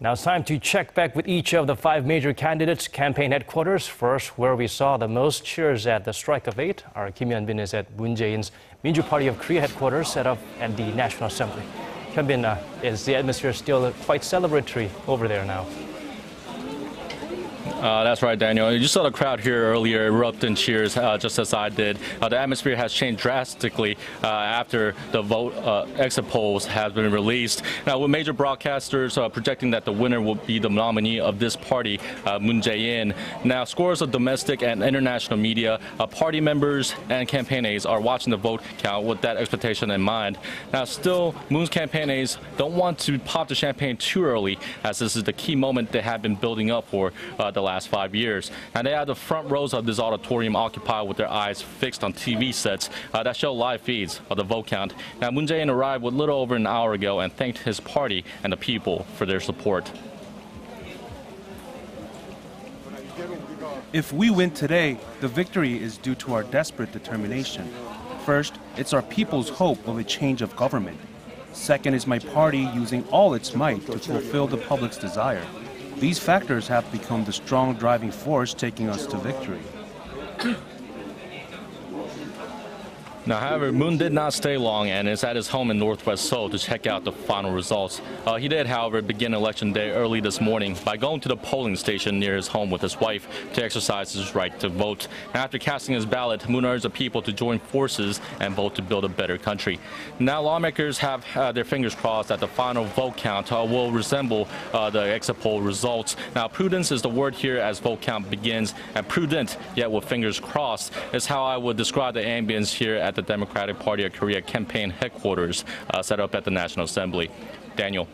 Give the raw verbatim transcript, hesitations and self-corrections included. Now it's time to check back with each of the five major candidates' campaign headquarters. First, where we saw the most cheers at the strike of eight, our Kim Hyun-bin is at Moon Jae-in's Minju Party of Korea headquarters set up at the National Assembly. Hyun-bin, uh, is the atmosphere still quite celebratory over there now? Uh, that's right, Daniel. You saw the crowd here earlier erupt in cheers, uh, just as I did. Uh, the atmosphere has changed drastically uh, after the vote uh, exit polls have been released. Now, with major broadcasters uh, projecting that the winner will be the nominee of this party, uh, Moon Jae-in. Now, scores of domestic and international media, uh, party members, and campaign aides are watching the vote count with that expectation in mind. Now, still, Moon's campaign aides don't want to pop the champagne too early, as this is the key moment they have been building up for uh, the last five years. And they had the front rows of this auditorium occupied with their eyes fixed on T V sets uh, that show live feeds of the vote count. Now, Moon Jae-in arrived a little over an hour ago and thanked his party and the people for their support. If we win today, the victory is due to our desperate determination. First, it's our people's hope of a change of government. Second is my party using all its might to fulfill the public's desire. These factors have become the strong driving force taking us to victory. Now, however, Moon did not stay long and is at his home in northwest Seoul to check out the final results. Uh, he did, however, begin election day early this morning by going to the polling station near his home with his wife to exercise his right to vote. After casting his ballot, Moon urged the people to join forces and vote to build a better country. Now, lawmakers have uh, their fingers crossed that the final vote count uh, will resemble uh, the exit poll results. Now, prudence is the word here as vote count begins, and prudent, yet with fingers crossed, is how I would describe the ambience here at the Democratic Party of Korea campaign headquarters uh, set up at the National Assembly. Daniel.